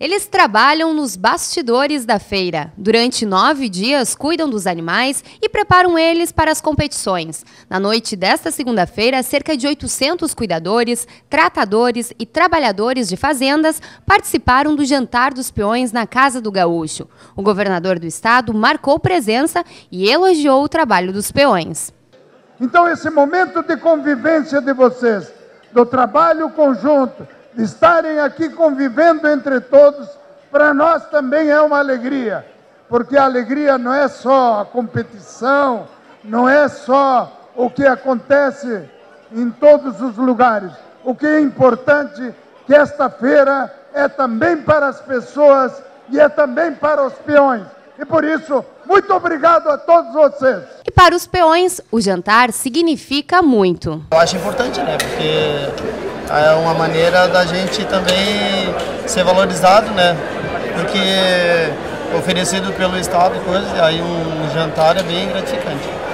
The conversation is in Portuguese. Eles trabalham nos bastidores da feira. Durante 9 dias, cuidam dos animais e preparam eles para as competições. Na noite desta segunda-feira, cerca de 800 cuidadores, tratadores e trabalhadores de fazendas participaram do Jantar dos Peões na Casa do Gaúcho. O governador do estado marcou presença e elogiou o trabalho dos peões. Então, esse momento de convivência de vocês, do trabalho conjunto, de estarem aqui convivendo entre todos, para nós também é uma alegria, porque a alegria não é só a competição, não é só o que acontece em todos os lugares. O que é importante é que esta feira é também para as pessoas e é também para os peões. E por isso, muito obrigado a todos vocês. E para os peões, o jantar significa muito. Eu acho importante, né? Porque é uma maneira da gente também ser valorizado, né? Porque oferecido pelo Estado, coisa, aí um jantar é bem gratificante.